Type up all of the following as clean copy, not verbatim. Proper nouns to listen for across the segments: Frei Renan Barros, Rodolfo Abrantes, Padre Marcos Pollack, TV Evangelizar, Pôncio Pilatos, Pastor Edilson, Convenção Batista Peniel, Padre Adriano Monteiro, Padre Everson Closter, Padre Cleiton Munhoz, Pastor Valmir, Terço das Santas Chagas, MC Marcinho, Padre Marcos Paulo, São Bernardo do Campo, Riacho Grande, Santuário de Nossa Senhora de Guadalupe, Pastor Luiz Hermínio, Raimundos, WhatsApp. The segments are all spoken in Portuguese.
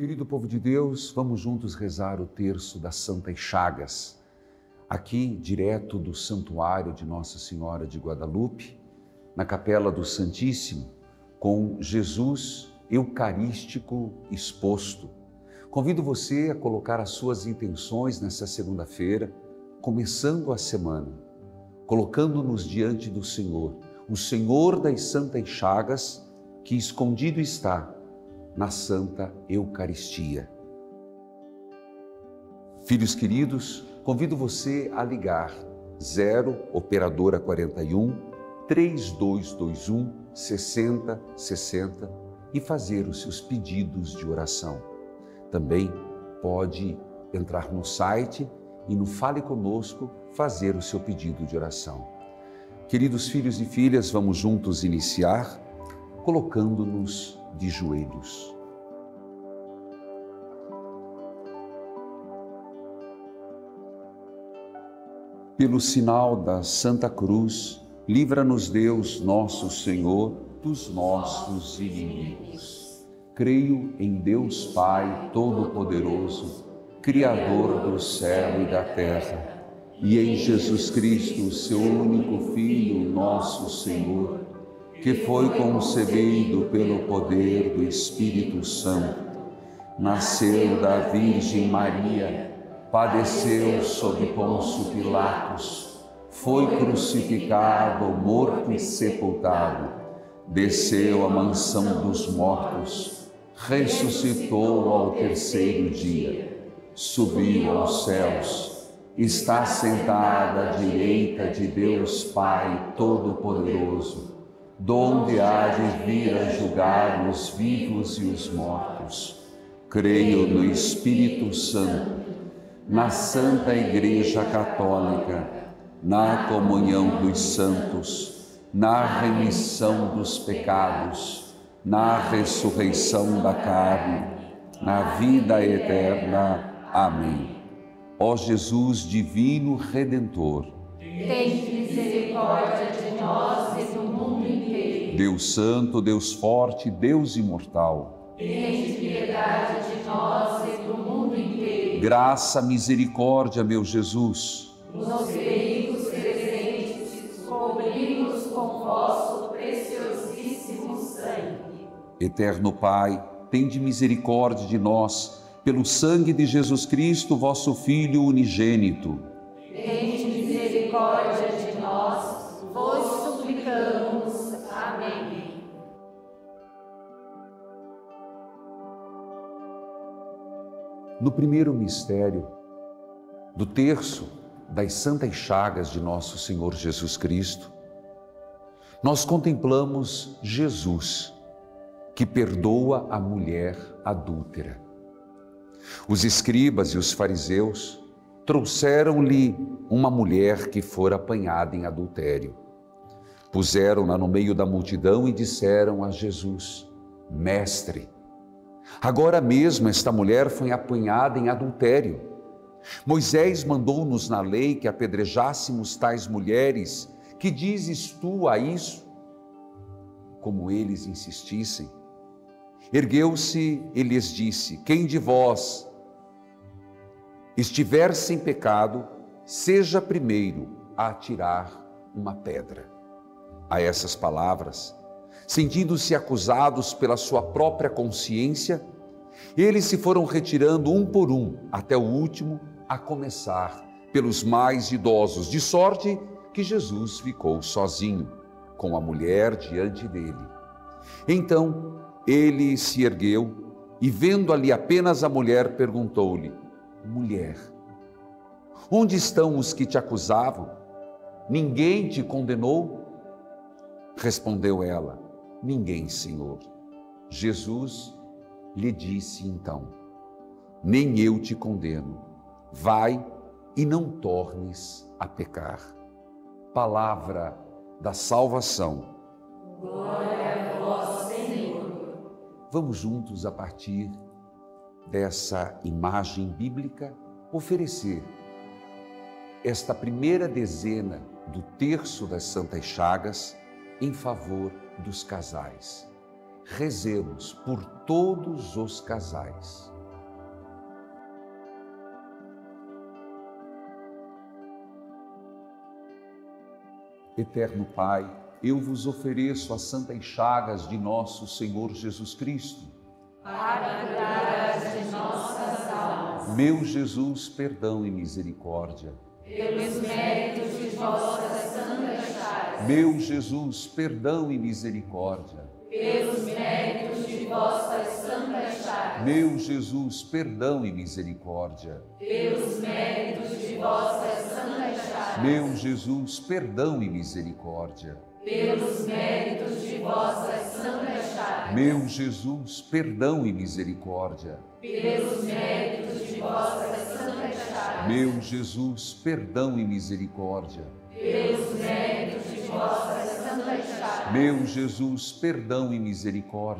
Querido povo de Deus, vamos juntos rezar o Terço das Santas Chagas, aqui direto do Santuário de Nossa Senhora de Guadalupe, na Capela do Santíssimo, com Jesus Eucarístico exposto. Convido você a colocar as suas intenções nessa segunda-feira, começando a semana, colocando-nos diante do Senhor, o Senhor das Santas Chagas, que escondido está na Santa Eucaristia. Filhos queridos, convido você a ligar 0 operadora 41 3221 6060 e fazer os seus pedidos de oração. Também pode entrar no site e no Fale Conosco fazer o seu pedido de oração. Queridos filhos e filhas, vamos juntos iniciar colocando-nos de joelhos. Pelo sinal da Santa Cruz, livra-nos Deus, nosso Senhor, dos nossos inimigos. Creio em Deus Pai Todo-Poderoso, Criador do céu e da terra, e em Jesus Cristo, seu único Filho, nosso Senhor, que foi concebido pelo poder do Espírito Santo, nasceu da Virgem Maria, padeceu sob Pôncio Pilatos, foi crucificado, morto e sepultado, desceu à mansão dos mortos, ressuscitou ao terceiro dia, subiu aos céus, está sentado à direita de Deus Pai Todo-Poderoso, donde há de vir a julgar os vivos e os mortos. Creio no Espírito Santo, na Santa Igreja Católica, na comunhão dos santos, na remissão dos pecados, na ressurreição da carne, na vida eterna. Amém. Ó Jesus divino Redentor, tem misericórdia de nós e do mundo inteiro. Deus Santo, Deus Forte, Deus Imortal, tem piedade de nós e do mundo inteiro. Graça, misericórdia, meu Jesus, nos veículos presentes, cobrimos com vosso preciosíssimo sangue. Eterno Pai, tende misericórdia de nós, pelo sangue de Jesus Cristo, vosso Filho unigênito. De nós vos suplicamos. Amém. No primeiro mistério do terço das Santas Chagas de Nosso Senhor Jesus Cristo, nós contemplamos Jesus, que perdoa a mulher adúltera. Os escribas e os fariseus trouxeram-lhe uma mulher que fora apanhada em adultério. Puseram-na no meio da multidão e disseram a Jesus: Mestre, agora mesmo esta mulher foi apanhada em adultério. Moisés mandou-nos na lei que apedrejássemos tais mulheres. Que dizes tu a isso? Como eles insistissem, ergueu-se e lhes disse: Quem de vós estiver sem pecado, seja primeiro a atirar uma pedra. A essas palavras, sentindo-se acusados pela sua própria consciência, eles se foram retirando um por um, até o último, a começar pelos mais idosos, de sorte que Jesus ficou sozinho, com a mulher diante dele. Então, ele se ergueu e, vendo ali apenas a mulher, perguntou-lhe: Mulher, onde estão os que te acusavam? Ninguém te condenou? Respondeu ela: Ninguém, Senhor. Jesus lhe disse então: Nem eu te condeno. Vai e não tornes a pecar. Palavra da salvação. Glória a vós, Senhor. Vamos juntos, a partir dessa imagem bíblica, oferecer esta primeira dezena do Terço das Santas Chagas em favor dos casais. Rezemos por todos os casais. Eterno Pai, eu vos ofereço as santas chagas de nosso Senhor Jesus Cristo, para curar as nossas almas. Meu Jesus, perdão e misericórdia. Pelos méritos de vossas santas chagas. Meu Jesus, perdão e misericórdia. Pelos méritos de vossas santas chagas. Meu Jesus, perdão e misericórdia. Pelos méritos de vossas santas chagas. Meu Jesus, perdão e misericórdia. Pelos méritos de vossas santas chagas. Meu Jesus, perdão e misericórdia. Pelos méritos de vossas santas chagas. Meu Jesus, perdão e misericórdia. Pelos méritos de vossas santas chagas. Meu Jesus, perdão e misericórdia.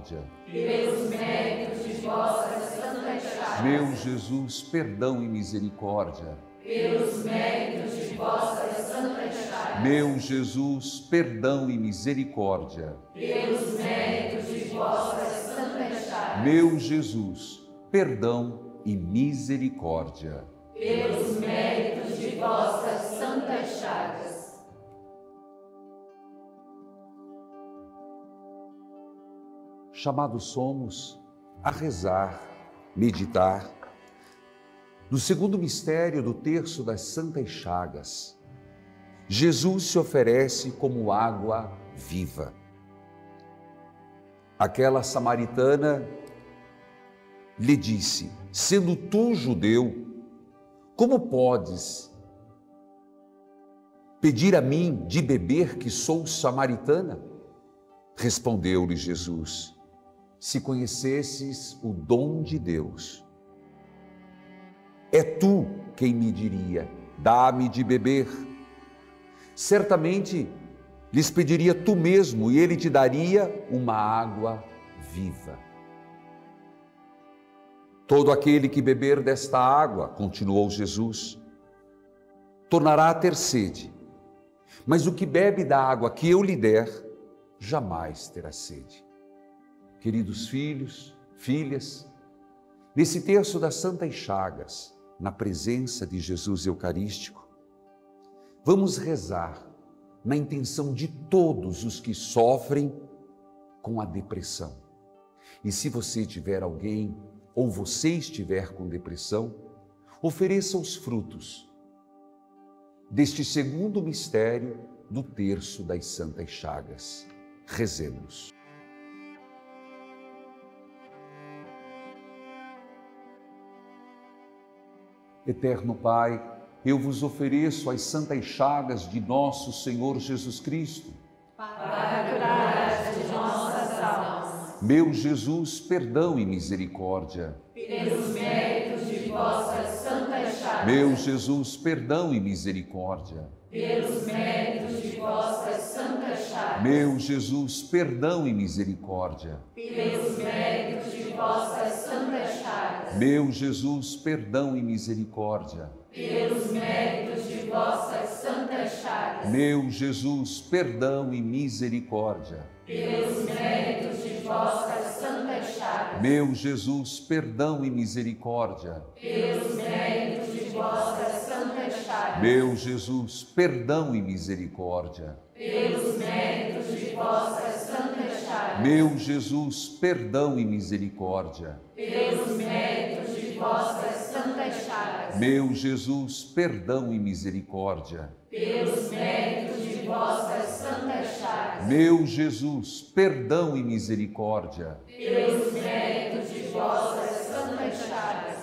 Pelos méritos de vossas santas chagas. Meu Jesus, perdão e misericórdia. Pelos méritos de vossas santas chagas. Meu Jesus, perdão e misericórdia. Pelos méritos de vossas santas chagas. Meu Jesus, perdão e misericórdia. Pelos méritos de vossas santas chagas. Chamados somos a rezar, meditar no segundo mistério do Terço das Santas Chagas. Jesus se oferece como água viva. Aquela samaritana lhe disse: sendo tu judeu, como podes pedir a mim de beber, que sou samaritana? Respondeu-lhe Jesus: se conhecesses o dom de Deus, é tu quem me diria: dá-me de beber. Certamente lhes pediria tu mesmo, e ele te daria uma água viva. Todo aquele que beber desta água, continuou Jesus, tornará a ter sede. Mas o que bebe da água que eu lhe der, jamais terá sede. Queridos filhos, filhas, nesse terço das Santas Chagas, na presença de Jesus Eucarístico, vamos rezar na intenção de todos os que sofrem com a depressão. E se você tiver alguém, ou você estiver com depressão, ofereça os frutos deste segundo mistério do Terço das Santas Chagas. Rezemos. Eterno Pai, eu vos ofereço as santas chagas de nosso Senhor Jesus Cristo, para curar as nossas almas. Meu Jesus, perdão e misericórdia. Pelos méritos de vossas santas chagas. Meu Jesus, perdão e misericórdia. Pelos méritos de vossas santas chagas. Meu Jesus, perdão e misericórdia. Pelos méritos de vossas santas chagas. Meu Jesus, perdão e misericórdia. Pelos méritos de vossas santas chagas. Meu Jesus, perdão e misericórdia. Pelos méritos de vossas santas chagas. Meu Jesus, perdão e misericórdia. Pelos méritos de vossas santas chagas. Meu Jesus, perdão e misericórdia. Pelos méritos de vossas santas chagas. Meu Jesus, perdão e misericórdia. Pelos méritos de vossas santas chagas. Meu Jesus, perdão e misericórdia. Pelos méritos de vossas santas chagas. Meu Jesus, perdão e misericórdia. Pelos méritos de vossas santas chagas.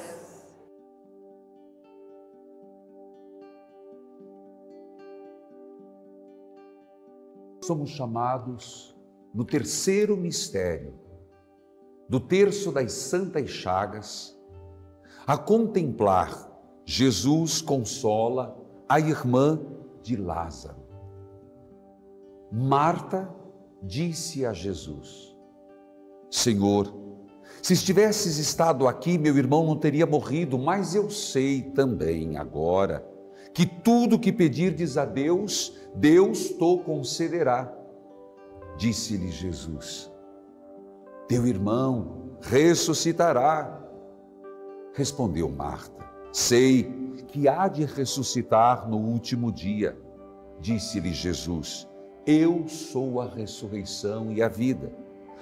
Somos chamados no terceiro mistério do Terço das Santas Chagas a contemplar Jesus consola a irmã de Lázaro. Marta disse a Jesus: Senhor, se estivesses estado aqui, meu irmão não teria morrido, mas eu sei também agora que tudo o que pedirdes a Deus, Deus te concederá. Disse-lhe Jesus: teu irmão ressuscitará. Respondeu Marta: sei que há de ressuscitar no último dia. Disse-lhe Jesus: eu sou a ressurreição e a vida.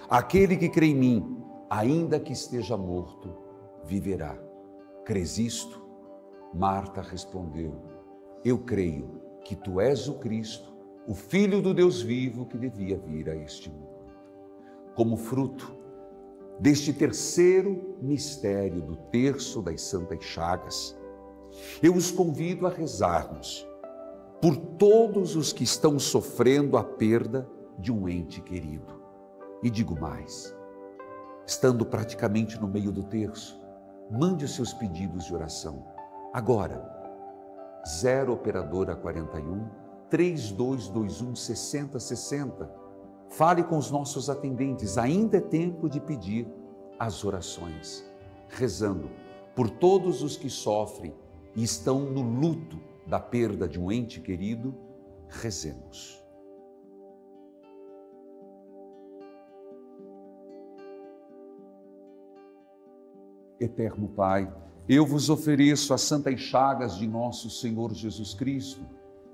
Aquele que crê em mim, ainda que esteja morto, viverá. Crês isto? Marta respondeu: eu creio que tu és o Cristo, o Filho do Deus vivo que devia vir a este mundo. Como fruto deste terceiro mistério do Terço das Santas Chagas, eu os convido a rezarmos por todos os que estão sofrendo a perda de um ente querido. E digo mais, estando praticamente no meio do terço, mande os seus pedidos de oração. Agora, 0 operadora 41 3221 6060. Fale com os nossos atendentes, ainda é tempo de pedir as orações, rezando por todos os que sofrem e estão no luto da perda de um ente querido. Rezemos. Eterno Pai, eu vos ofereço as santas chagas de nosso Senhor Jesus Cristo,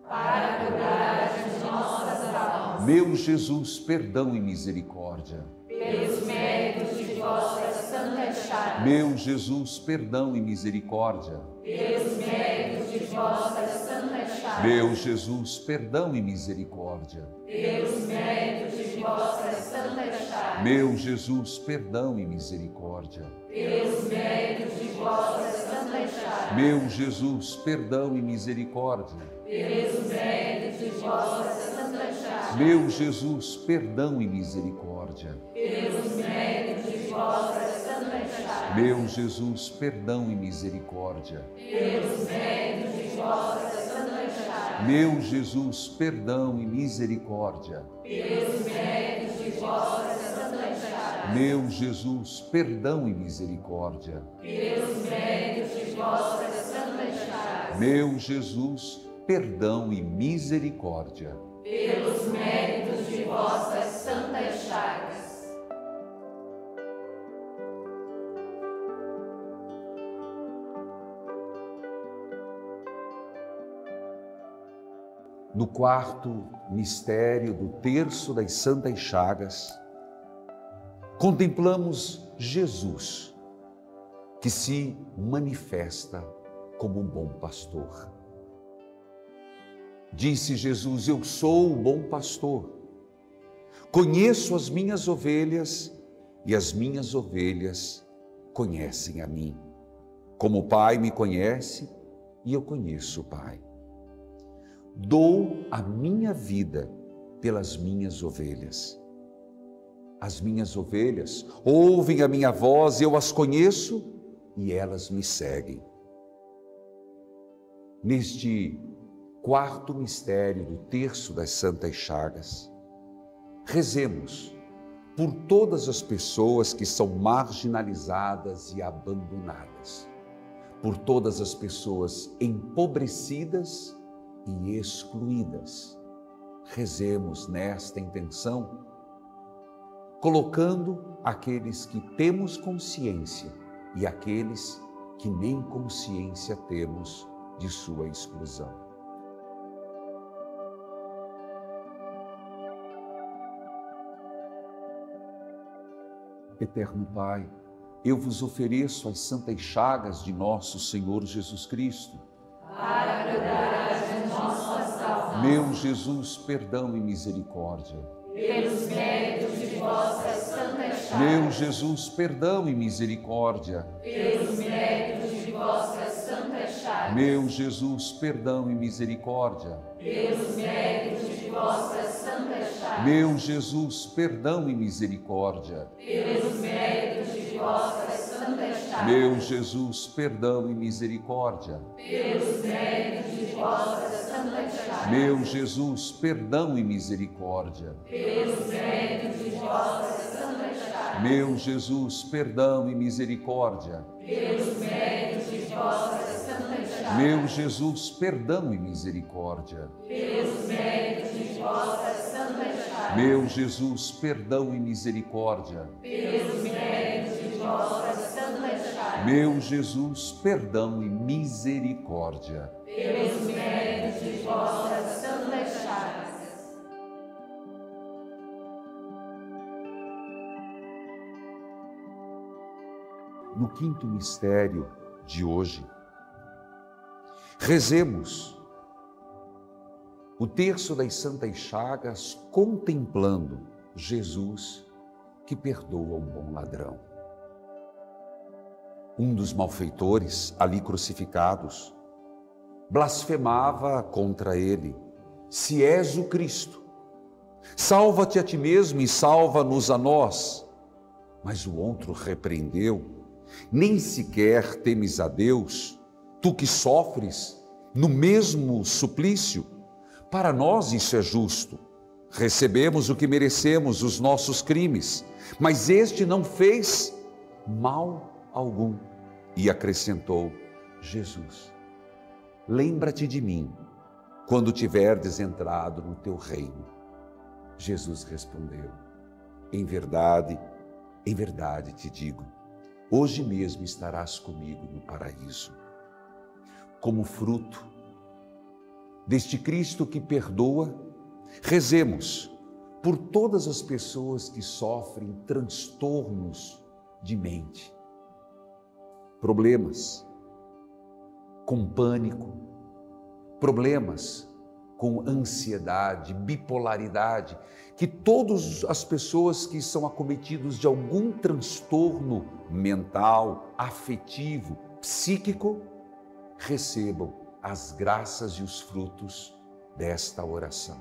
para curar as nossas almas. Meu Jesus, perdão e misericórdia. Pelos méritos de vossas santas chagas. Meu Jesus, perdão e misericórdia. Pelos méritos de vossas santas chagas. Meu Jesus, perdão e misericórdia. Pelos méritos de vossas santas chagas. Meu Jesus, perdão e misericórdia. Pelos méritos de vossas santas chagas. Meu Jesus, perdão e misericórdia. Pelos méritos de vossas santas chagas. Meu Jesus, perdão e misericórdia. Pelos méritos de vossas santas chagas. Meu Jesus, perdão e misericórdia. Pelos méritos de vossas santas chagas. Meu Jesus, perdão e misericórdia. Pelos méritos de vossas santas chagas. Meu Jesus, perdão e misericórdia. Pelos méritos de vossas santas chagas. Meu Jesus, perdão e misericórdia. Pelos méritos de vossas santas chagas. No quarto mistério do Terço das Santas Chagas, contemplamos Jesus, que se manifesta como um bom pastor. Disse Jesus: eu sou o bom pastor, conheço as minhas ovelhas e as minhas ovelhas conhecem a mim, como o Pai me conhece e eu conheço o Pai. Dou a minha vida pelas minhas ovelhas. As minhas ovelhas ouvem a minha voz, eu as conheço e elas me seguem. Neste quarto mistério do Terço das Santas Chagas, rezemos por todas as pessoas que são marginalizadas e abandonadas, por todas as pessoas empobrecidas e excluídas. Rezemos nesta intenção, colocando aqueles que temos consciência e aqueles que nem consciência temos de sua exclusão. Eterno Pai, eu vos ofereço as santas chagas de nosso Senhor Jesus Cristo, para curar as nossas almas. Meu Jesus, perdão e misericórdia. Pelos méritos de vossas santas chagas. Meu Jesus, perdão e misericórdia. Pelos méritos de vossas santas chagas. Meu Jesus, perdão e misericórdia. Pelos méritos de vossas santas chagas. Meu Jesus, perdão e misericórdia. Pelos méritos de vossas santas chagas. Meu Jesus, perdão e misericórdia. Pelos méritos de vossas santas chagas. Meu Jesus, perdão e misericórdia. Pelos méritos de vossas santas chagas. Meu Jesus, perdão e misericórdia. Pelos méritos de vossas santas chagas. Meu Jesus, perdão e misericórdia. Pelos méritos de vossas santas chagas. Meu Jesus, perdão e misericórdia. Pelos méritos de vossas santas chagas. Meu Jesus, perdão e misericórdia. Pelos méritos de vossas santas chagas. no quinto mistério de hoje. Rezemos o Terço das Santas Chagas contemplando Jesus que perdoa um bom ladrão. Um dos malfeitores ali crucificados blasfemava contra ele: "Se és o Cristo, salva-te a ti mesmo e salva-nos a nós." Mas o outro repreendeu: "Nem sequer temes a Deus, tu que sofres no mesmo suplício? Para nós isso é justo. Recebemos o que merecemos, os nossos crimes, mas este não fez mal algum." E acrescentou Jesus: "Lembra-te de mim quando tiverdes entrado no teu reino." Jesus respondeu: em verdade te digo, hoje mesmo estarás comigo no paraíso." Como fruto deste Cristo que perdoa, rezemos por todas as pessoas que sofrem transtornos de mente, problemas com pânico, problemas com ansiedade, bipolaridade, que todas as pessoas que são acometidas de algum transtorno mental, afetivo, psíquico, recebam as graças e os frutos desta oração.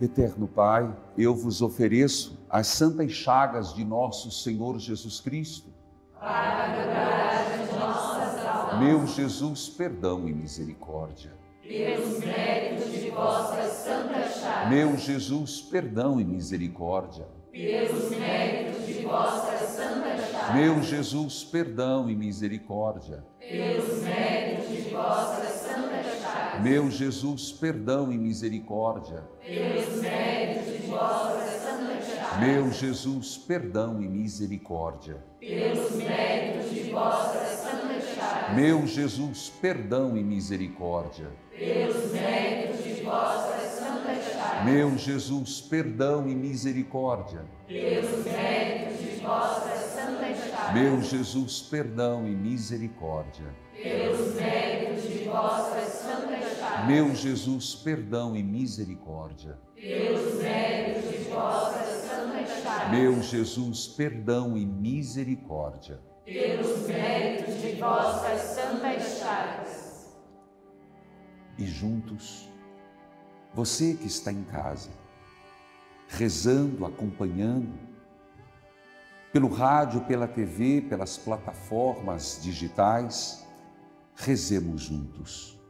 Eterno Pai, eu vos ofereço as santas chagas de nosso Senhor Jesus Cristo, para lembrar de nossa salvação. Meu Jesus, perdão e misericórdia. Pelos méritos de vossas santas chagas. Meu Jesus, perdão e misericórdia. Pelos méritos de vossas santas chagas. Meu Jesus, perdão e misericórdia. Pelos méritos de vossas santas chagas. Meu Jesus, perdão e misericórdia. Pelos méritos de vossas santas chagas. Meu Jesus, perdão e misericórdia. Pelos méritos de vossas santas chagas. Meu Jesus, perdão e misericórdia. Pelos méritos de vossas santas chagas. Meu Jesus, perdão e misericórdia. Pelos méritos de vossas santas chagas. Meu Jesus, perdão e misericórdia. Pelos méritos de vossas santas chagas. Meu Jesus, perdão e misericórdia. Pelos méritos de vossas santas chagas. Meu Jesus, perdão e misericórdia. Pelos méritos de vossas santas chagas. E juntos, você que está em casa, rezando, acompanhando, pelo rádio, pela TV, pelas plataformas digitais, rezemos juntos.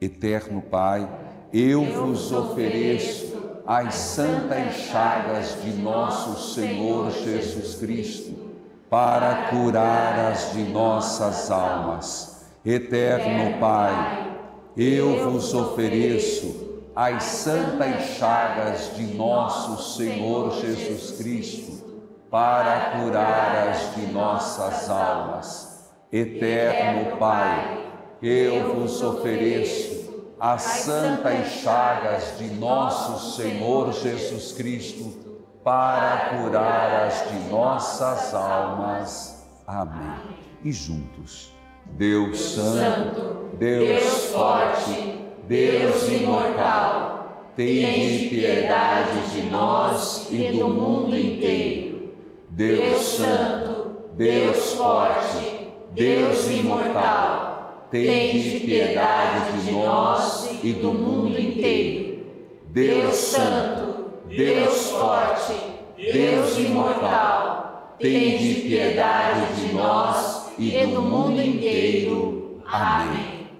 Eterno Pai, eu vos ofereço as santas chagas de nosso Senhor Jesus Cristo, para curar as de nossas almas. Eterno Pai, eu vos ofereço as santas chagas de nosso Senhor Jesus Cristo, para curar as de nossas almas. Eterno Pai, eu vos ofereço as santas chagas de nosso Senhor Jesus Cristo, para curar as de nossas almas. Amém. E juntos, Deus Santo, Deus forte, Deus imortal, tende piedade de nós e do mundo inteiro. Deus Santo, Deus forte, Deus imortal, tende piedade de nós e do mundo inteiro. Deus Santo, Deus forte, Deus imortal, tende piedade de nós e do mundo inteiro. Amém.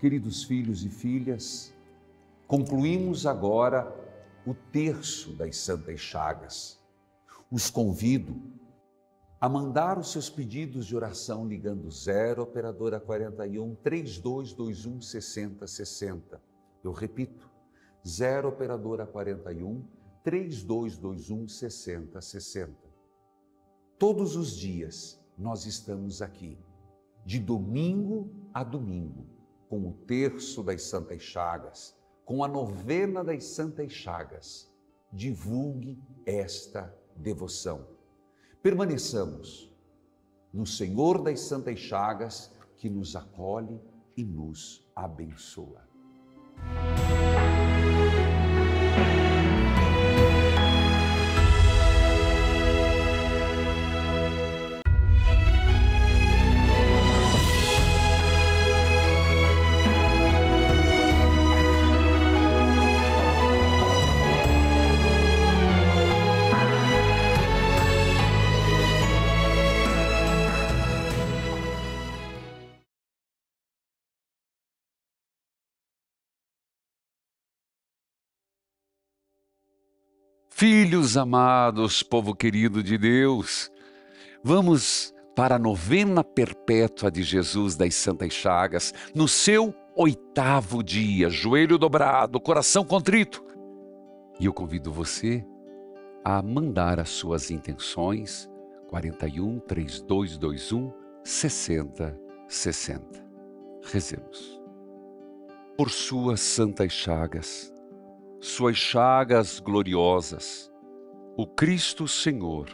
Queridos filhos e filhas, concluímos agora o Terço das Santas Chagas. Os convido a mandar os seus pedidos de oração ligando 0 operadora 41 3221 6060. Eu repito, 0 operadora 41 3221 6060. Todos os dias nós estamos aqui, de domingo a domingo, com o Terço das Santas Chagas, com a Novena das Santas Chagas, divulgue esta devoção. Permaneçamos no Senhor das Santas Chagas, que nos acolhe e nos abençoa. Filhos amados, povo querido de Deus, vamos para a novena perpétua de Jesus das Santas Chagas, no seu 8º dia, joelho dobrado, coração contrito. E eu convido você a mandar as suas intenções, 41 3221 6060. Rezemos. Por suas santas chagas, suas chagas gloriosas, o Cristo Senhor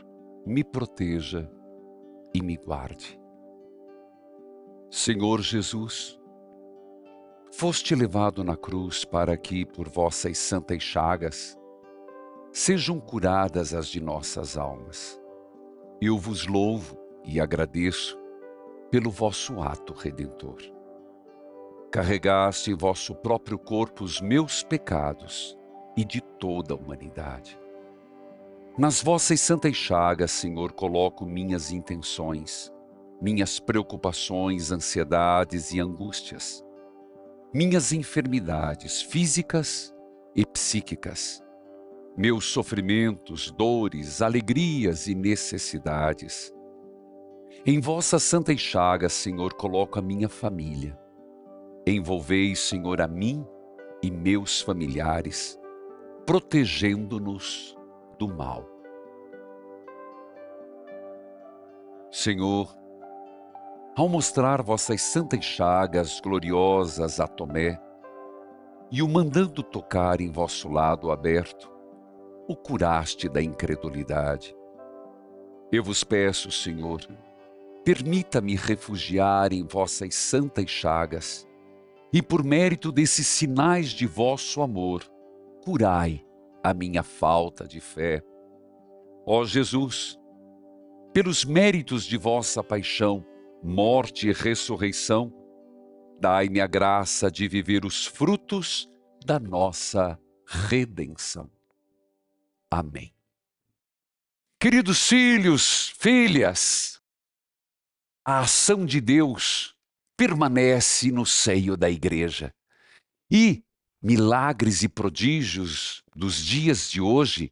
me proteja e me guarde. Senhor Jesus, foste levado na cruz para que, por vossas santas chagas, sejam curadas as de nossas almas. Eu vos louvo e agradeço pelo vosso ato redentor. Carregaste em vosso próprio corpo os meus pecados e de toda a humanidade. Nas vossas santas chagas, Senhor, coloco minhas intenções, minhas preocupações, ansiedades e angústias, minhas enfermidades físicas e psíquicas, meus sofrimentos, dores, alegrias e necessidades. Em vossas santas chagas, Senhor, coloco a minha família. Envolvei, Senhor, a mim e meus familiares, protegendo-nos do mal. Senhor, ao mostrar vossas santas chagas gloriosas a Tomé e o mandando tocar em vosso lado aberto, o curaste da incredulidade. Eu vos peço, Senhor, permita-me refugiar em vossas santas chagas, e por mérito desses sinais de vosso amor, curai a minha falta de fé. Ó Jesus, pelos méritos de vossa paixão, morte e ressurreição, dai-me a graça de viver os frutos da nossa redenção. Amém. Queridos filhos, filhas, a ação de Deus permanece no seio da igreja. E milagres e prodígios dos dias de hoje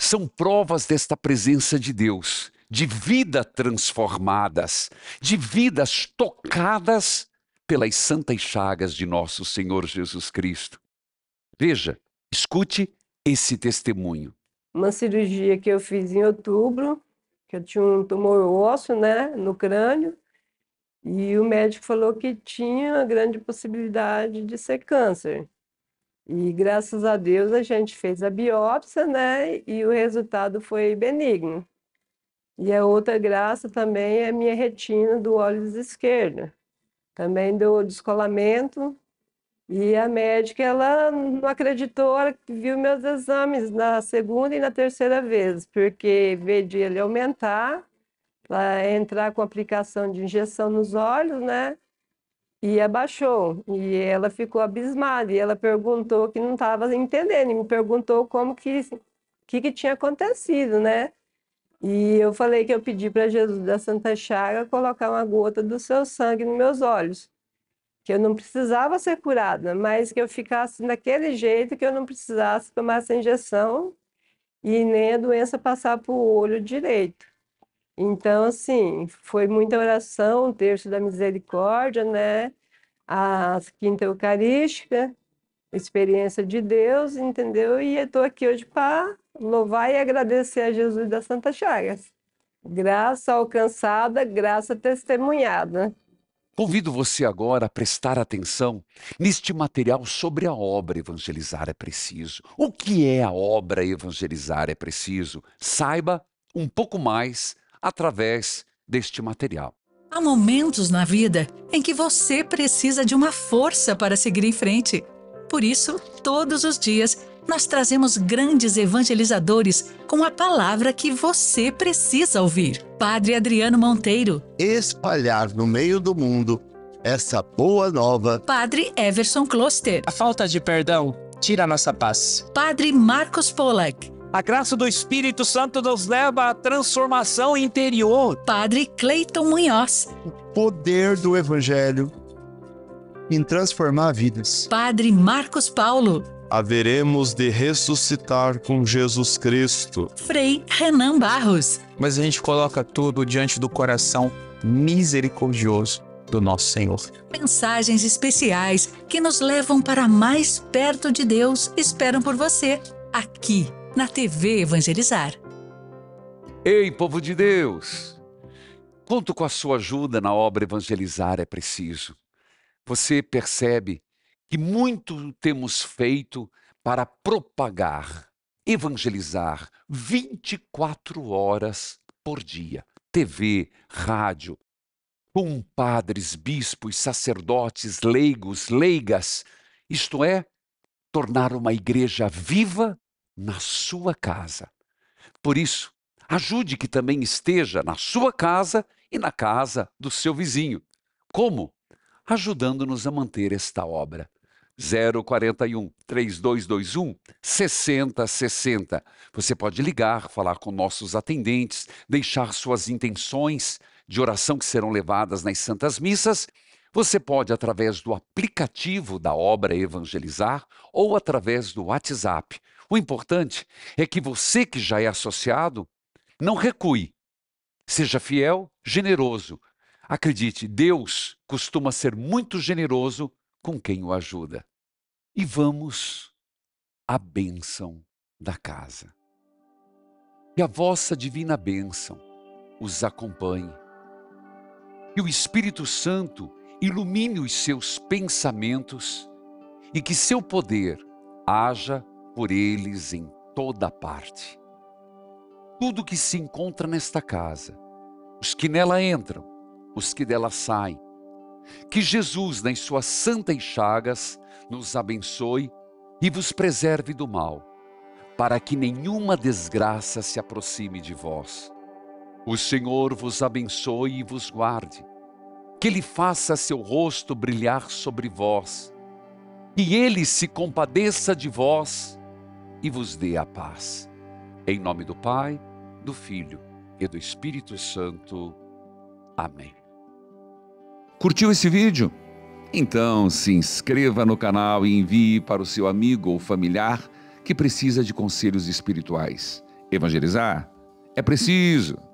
são provas desta presença de Deus, de vidas transformadas, de vidas tocadas pelas santas chagas de nosso Senhor Jesus Cristo. Veja, escute esse testemunho. Uma cirurgia que eu fiz em outubro, que eu tinha um tumor ósseo, né, no crânio. E o médico falou que tinha grande possibilidade de ser câncer. E graças a Deus a gente fez a biópsia, né? E o resultado foi benigno. E a outra graça também é a minha retina do olho esquerdo. Também deu descolamento. E a médica, ela não acreditou, ela viu meus exames na 2ª e na 3ª vez, porque veio de ele aumentar, para entrar com aplicação de injeção nos olhos, né? E abaixou. E ela ficou abismada. E ela perguntou que não estava entendendo. E me perguntou como que tinha acontecido, né? E eu falei que eu pedi para Jesus da Santa Chaga colocar uma gota do seu sangue nos meus olhos. Que eu não precisava ser curada, mas que eu ficasse daquele jeito, que eu não precisasse tomar essa injeção e nem a doença passar para o olho direito. Então, assim, foi muita oração, o Terço da Misericórdia, né? A 5ª Eucarística, experiência de Deus, entendeu? E eu estou aqui hoje para louvar e agradecer a Jesus das Santas Chagas. Graça alcançada, graça testemunhada. Convido você agora a prestar atenção neste material sobre a obra Evangelizar é Preciso. O que é a obra Evangelizar é Preciso? Saiba um pouco mais através deste material. Há momentos na vida em que você precisa de uma força para seguir em frente. Por isso, todos os dias, nós trazemos grandes evangelizadores com a palavra que você precisa ouvir. Padre Adriano Monteiro. Espalhar no meio do mundo essa boa nova. Padre Everson Closter. A falta de perdão tira a nossa paz. Padre Marcos Pollack. A graça do Espírito Santo nos leva à transformação interior. Padre Cleiton Munhoz. O poder do Evangelho em transformar vidas. Padre Marcos Paulo. Haveremos de ressuscitar com Jesus Cristo. Frei Renan Barros. Mas a gente coloca tudo diante do coração misericordioso do nosso Senhor. Mensagens especiais que nos levam para mais perto de Deus esperam por você, aqui na TV Evangelizar. Ei, povo de Deus! Conto com a sua ajuda na obra Evangelizar é Preciso. Você percebe que muito temos feito para propagar, evangelizar 24 horas por dia. TV, rádio, com padres, bispos, sacerdotes, leigos, leigas. Isto é, tornar uma igreja viva na sua casa. Por isso, ajude que também esteja na sua casa e na casa do seu vizinho. Como? Ajudando-nos a manter esta obra. 041-3221-6060. Você pode ligar, falar com nossos atendentes, deixar suas intenções de oração que serão levadas nas Santas Missas. Você pode através do aplicativo da obra Evangelizar ou através do WhatsApp. O importante é que você que já é associado, não recue. Seja fiel, generoso. Acredite, Deus costuma ser muito generoso com quem o ajuda. E vamos à bênção da casa. Que a vossa divina bênção os acompanhe. Que o Espírito Santo ilumine os seus pensamentos e que seu poder haja por eles em toda parte. Tudo que se encontra nesta casa, os que nela entram, os que dela saem. Que Jesus, nas suas santas chagas, nos abençoe e vos preserve do mal, para que nenhuma desgraça se aproxime de vós. O Senhor vos abençoe e vos guarde, que Ele faça seu rosto brilhar sobre vós, que Ele se compadeça de vós e vos dê a paz. Em nome do Pai, do Filho e do Espírito Santo. Amém. Curtiu esse vídeo? Então se inscreva no canal e envie para o seu amigo ou familiar que precisa de conselhos espirituais. Evangelizar é preciso!